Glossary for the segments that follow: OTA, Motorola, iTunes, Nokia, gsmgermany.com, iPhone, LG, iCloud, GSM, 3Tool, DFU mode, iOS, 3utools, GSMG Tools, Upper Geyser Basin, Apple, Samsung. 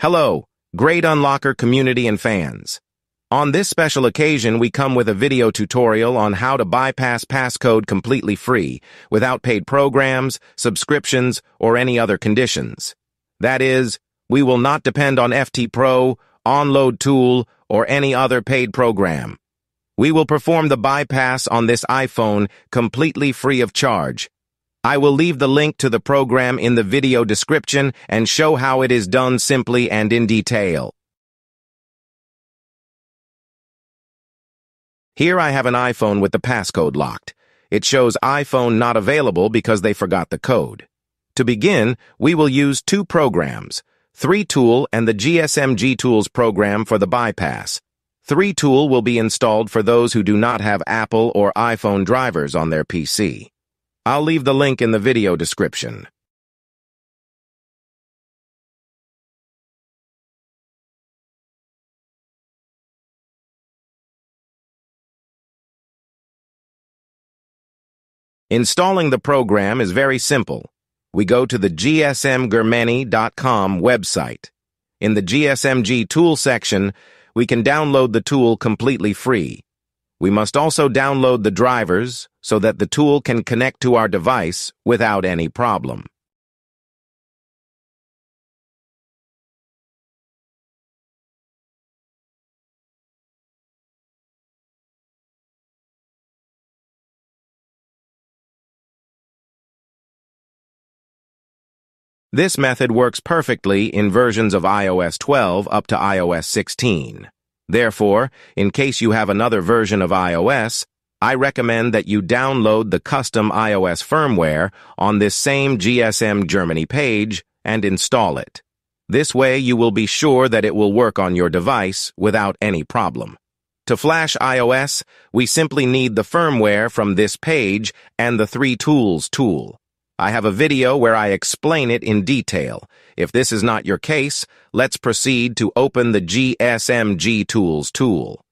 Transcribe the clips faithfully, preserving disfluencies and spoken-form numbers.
Hello, great unlocker community and fans. On this special occasion, we come with a video tutorial on how to bypass passcode completely free, without paid programs, subscriptions, or any other conditions. That is, we will not depend on F T Pro, OnLoad Tool, or any other paid program. We will perform the bypass on this iPhone completely free of charge. I will leave the link to the program in the video description and show how it is done simply and in detail. Here I have an iPhone with the passcode locked. It shows iPhone not available because they forgot the code. To begin, we will use two programs, three tool and the G S M G Tools program for the bypass. three tool will be installed for those who do not have Apple or iPhone drivers on their P C. I'll leave the link in the video description. Installing the program is very simple. We go to the G S M germany dot com website. In the G S M G tool section, we can download the tool completely free. We must also download the drivers so that the tool can connect to our device without any problem. This method works perfectly in versions of i O S twelve up to i O S sixteen. Therefore, in case you have another version of iOS, I recommend that you download the custom iOS firmware on this same G S M Germany page and install it. This way you will be sure that it will work on your device without any problem. To flash iOS, we simply need the firmware from this page and the three tools tool. I have a video where I explain it in detail. If this is not your case, let's proceed to open the G S M G Tools tool.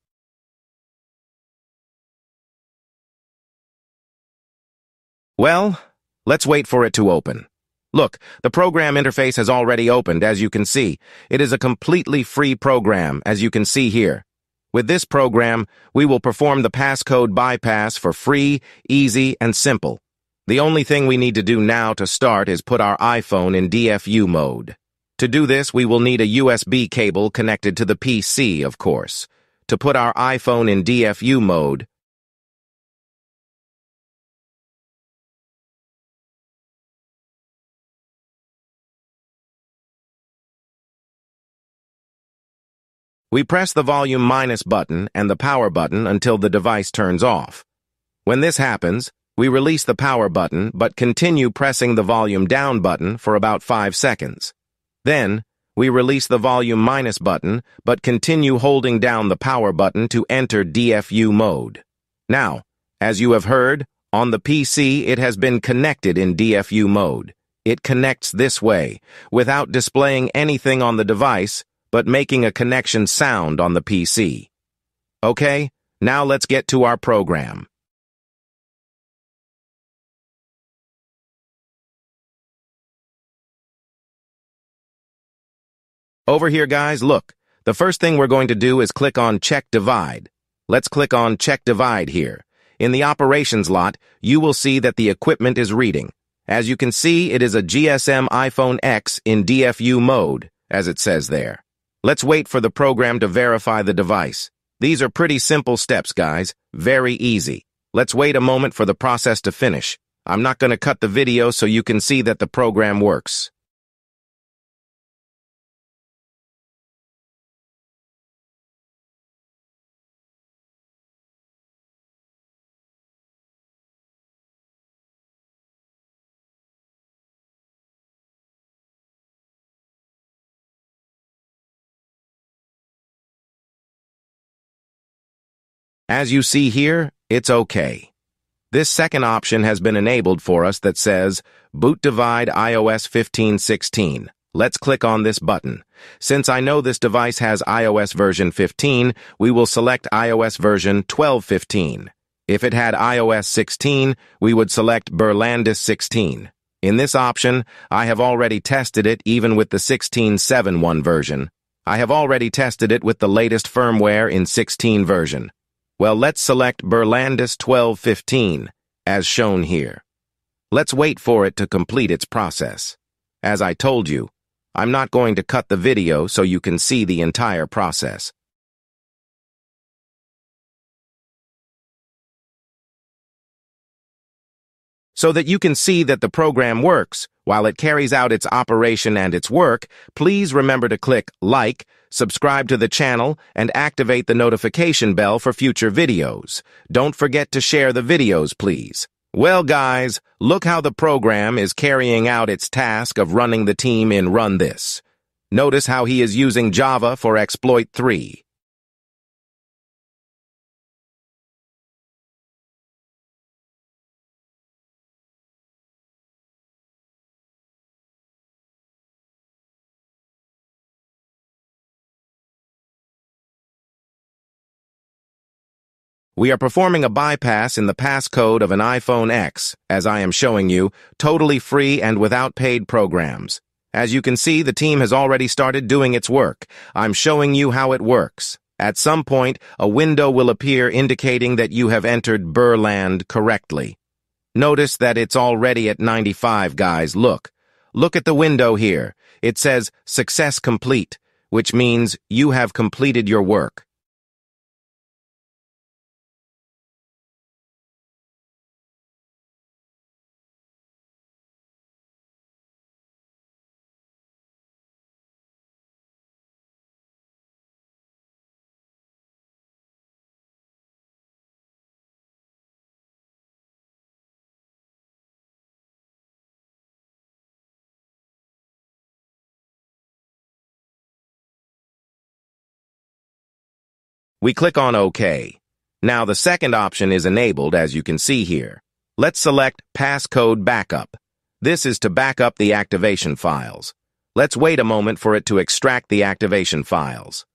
Well, let's wait for it to open. Look, the program interface has already opened, as you can see. It is a completely free program, as you can see here. With this program, we will perform the passcode bypass for free, easy, and simple. The only thing we need to do now to start is put our iPhone in D F U mode. To do this, we will need a U S B cable connected to the P C, of course. To put our iPhone in D F U mode, we press the volume minus button and the power button until the device turns off. When this happens, we release the power button, but continue pressing the volume down button for about five seconds. Then, we release the volume minus button, but continue holding down the power button to enter D F U mode. Now, as you have heard, on the P C it has been connected in D F U mode. It connects this way, without displaying anything on the device, but making a connection sound on the P C. Okay, now let's get to our program. Over here, guys, look. The first thing we're going to do is click on Check Divide. Let's click on Check Divide here. In the Operations lot, you will see that the equipment is reading. As you can see, it is a G S M iPhone ten in D F U mode, as it says there. Let's wait for the program to verify the device. These are pretty simple steps, guys. Very easy. Let's wait a moment for the process to finish. I'm not going to cut the video so you can see that the program works. As you see here, it's okay. This second option has been enabled for us that says, Boot Divide i O S fifteen sixteen. Let's click on this button. Since I know this device has iOS version fifteen, we will select iOS version twelve fifteen. If it had iOS sixteen, we would select Berlandis sixteen. In this option, I have already tested it even with the sixteen point seven point one version. I have already tested it with the latest firmware in sixteen version. Well, let's select Berlandus twelve fifteen, as shown here. Let's wait for it to complete its process. As I told you, I'm not going to cut the video so you can see the entire process. So that you can see that the program works, while it carries out its operation and its work, please remember to click like, subscribe to the channel, and activate the notification bell for future videos. Don't forget to share the videos, please. Well, guys, look how the program is carrying out its task of running the team in Run This. Notice how he is using Java for exploit three. We are performing a bypass in the passcode of an iPhone ten, as I am showing you, totally free and without paid programs. As you can see, the team has already started doing its work. I'm showing you how it works. At some point, a window will appear indicating that you have entered Berland correctly. Notice that it's already at ninety-five, guys. Look. Look at the window here. It says, Success Complete, which means you have completed your work. We click on OK. Now the second option is enabled, as you can see here. Let's select Passcode Backup. This is to back up the activation files. Let's wait a moment for it to extract the activation files.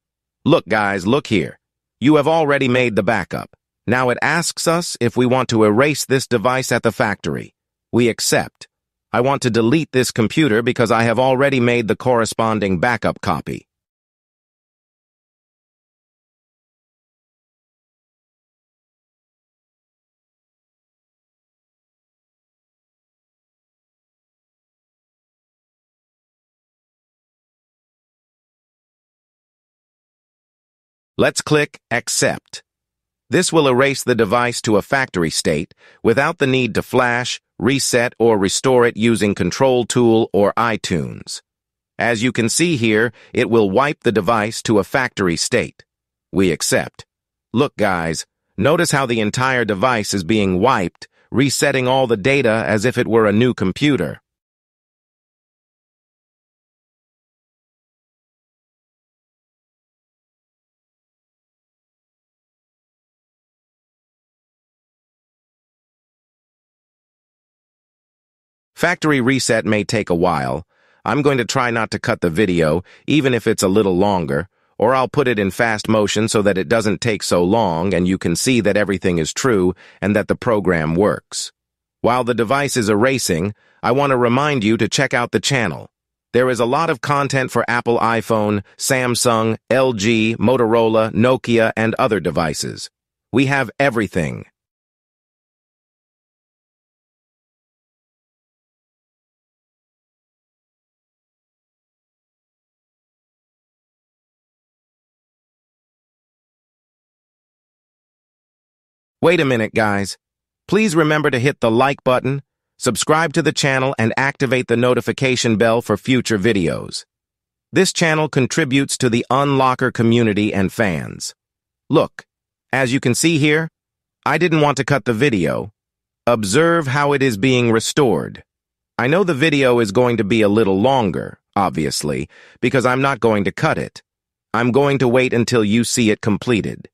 Look, guys, look here. You have already made the backup. Now it asks us if we want to erase this device at the factory. We accept. I want to delete this computer because I have already made the corresponding backup copy. Let's click Accept. This will erase the device to a factory state without the need to flash, reset, or restore it using Control Tool or iTunes. As you can see here, it will wipe the device to a factory state. We accept. Look, guys, notice how the entire device is being wiped, resetting all the data as if it were a new computer. Factory reset may take a while. I'm going to try not to cut the video, even if it's a little longer, or I'll put it in fast motion so that it doesn't take so long and you can see that everything is true and that the program works. While the device is erasing, I want to remind you to check out the channel. There is a lot of content for Apple iPhone, Samsung, L G, Motorola, Nokia, and other devices. We have everything. Wait a minute, guys. Please remember to hit the like button, subscribe to the channel, and activate the notification bell for future videos. This channel contributes to the Unlocker community and fans. Look, as you can see here, I didn't want to cut the video. Observe how it is being restored. I know the video is going to be a little longer, obviously, because I'm not going to cut it. I'm going to wait until you see it completed.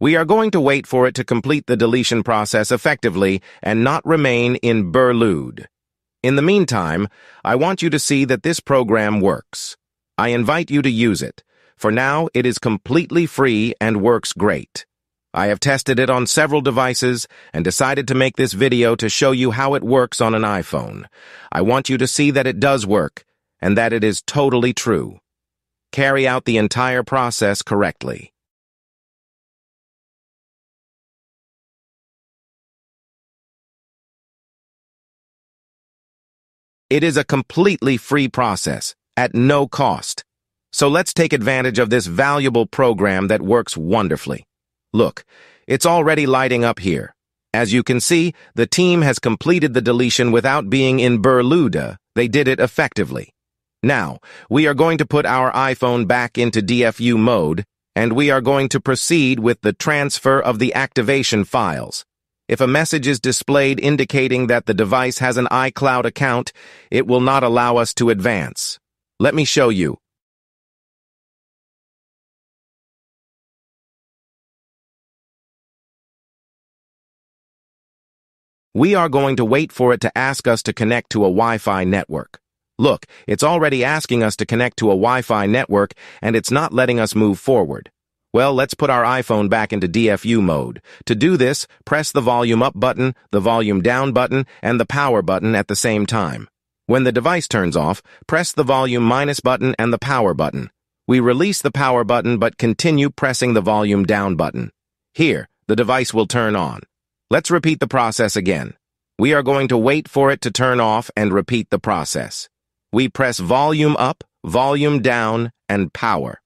We are going to wait for it to complete the deletion process effectively and not remain in Berland. In the meantime, I want you to see that this program works. I invite you to use it. For now, it is completely free and works great. I have tested it on several devices and decided to make this video to show you how it works on an iPhone. I want you to see that it does work and that it is totally true. Carry out the entire process correctly. It is a completely free process, at no cost. So let's take advantage of this valuable program that works wonderfully. Look, it's already lighting up here. As you can see, the team has completed the deletion without being in Berluda. They did it effectively. Now, we are going to put our iPhone back into D F U mode, and we are going to proceed with the transfer of the activation files. If a message is displayed indicating that the device has an iCloud account, it will not allow us to advance. Let me show you. We are going to wait for it to ask us to connect to a Wi-Fi network. Look, it's already asking us to connect to a Wi-Fi network, and it's not letting us move forward. Well, let's put our iPhone back into D F U mode. To do this, press the volume up button, the volume down button, and the power button at the same time. When the device turns off, press the volume minus button and the power button. We release the power button but continue pressing the volume down button. Here, the device will turn on. Let's repeat the process again. We are going to wait for it to turn off and repeat the process. We press volume up, volume down, and power.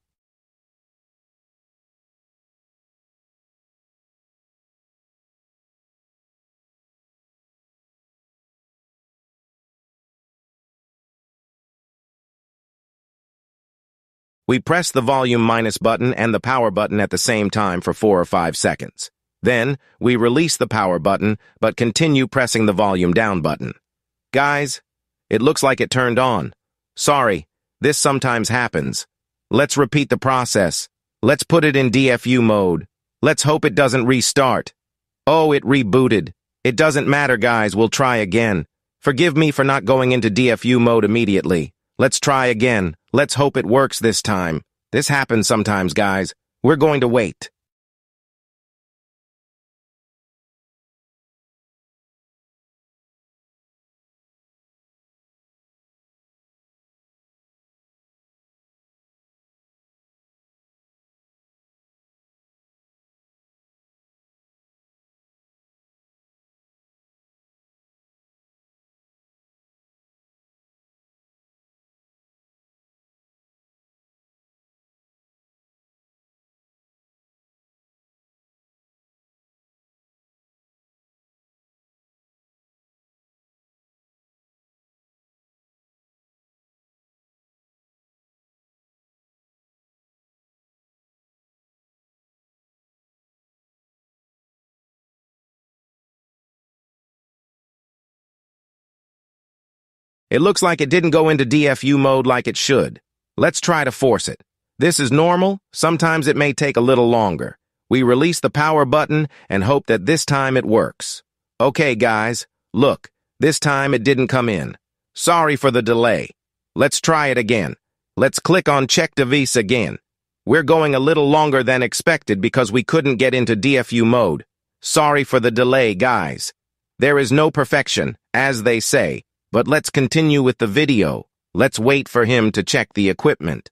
We press the volume minus button and the power button at the same time for four or five seconds. Then, we release the power button, but continue pressing the volume down button. Guys, it looks like it turned on. Sorry, this sometimes happens. Let's repeat the process. Let's put it in D F U mode. Let's hope it doesn't restart. Oh, it rebooted. It doesn't matter, guys, we'll try again. Forgive me for not going into D F U mode immediately. Let's try again. Let's hope it works this time. This happens sometimes, guys. We're going to wait. It looks like it didn't go into D F U mode like it should. Let's try to force it. This is normal. Sometimes it may take a little longer. We release the power button and hope that this time it works. Okay, guys, look, this time it didn't come in. Sorry for the delay. Let's try it again. Let's click on Check Device again. We're going a little longer than expected because we couldn't get into D F U mode. Sorry for the delay, guys. There is no perfection, as they say. But let's continue with the video. Let's wait for him to check the equipment.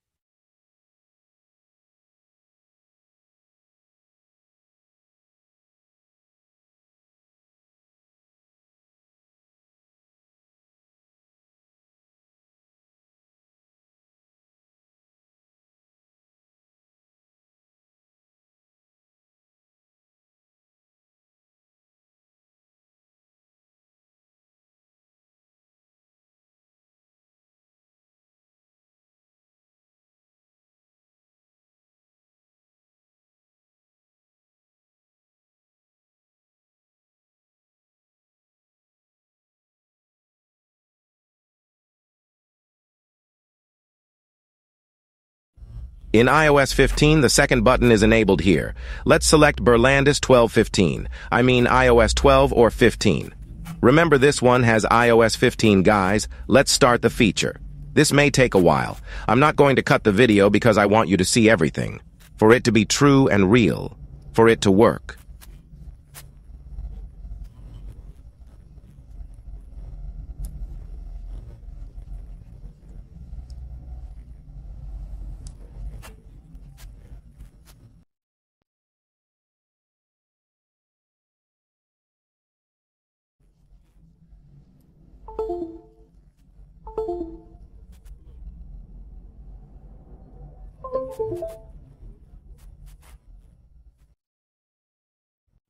In i O S fifteen, the second button is enabled here. Let's select Berlandis twelve fifteen. I mean i O S twelve or fifteen. Remember, this one has i O S fifteen, guys. Let's start the feature. This may take a while. I'm not going to cut the video because I want you to see everything, for it to be true and real. for it to work.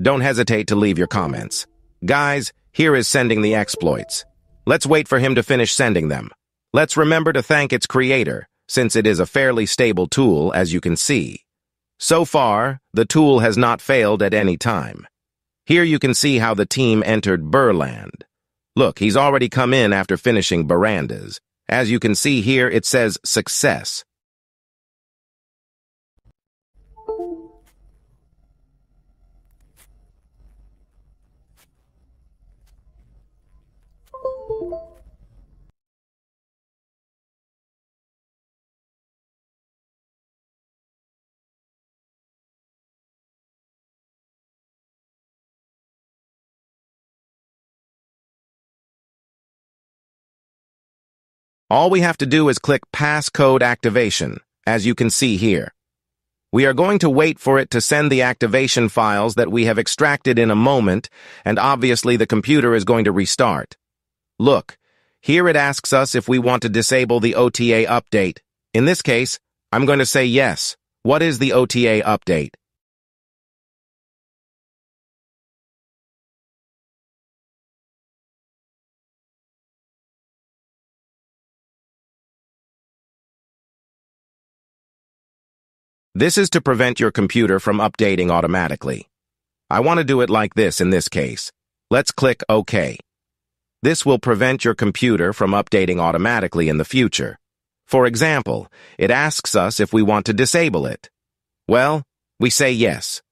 Don't hesitate to leave your comments. Guys, here is sending the exploits. Let's wait for him to finish sending them. Let's remember to thank its creator, since it is a fairly stable tool, as you can see. So far, the tool has not failed at any time. Here you can see how the team entered Burland. Look, he's already come in after finishing Barandas. As you can see here, it says success. All we have to do is click passcode activation, as you can see here. We are going to wait for it to send the activation files that we have extracted in a moment, and obviously the computer is going to restart. Look, here it asks us if we want to disable the O T A update. In this case, I'm going to say yes. What is the O T A update? This is to prevent your computer from updating automatically. I want to do it like this in this case. Let's click OK. This will prevent your computer from updating automatically in the future. For example, it asks us if we want to disable it. Well, we say yes.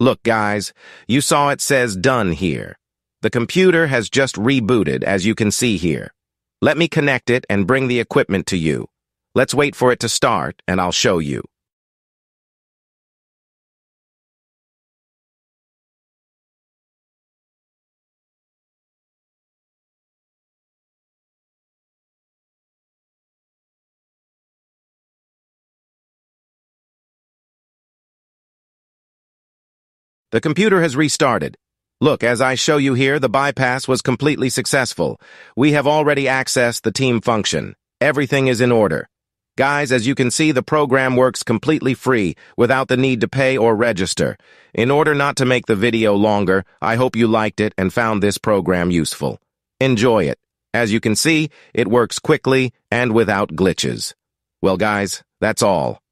Look, guys, you saw it says done here. The computer has just rebooted, as you can see here. Let me connect it and bring the equipment to you. Let's wait for it to start, and I'll show you. The computer has restarted. Look, as I show you here, the bypass was completely successful. We have already accessed the team function. Everything is in order. Guys, as you can see, the program works completely free, without the need to pay or register. In order not to make the video longer, I hope you liked it and found this program useful. Enjoy it. As you can see, it works quickly and without glitches. Well, guys, that's all.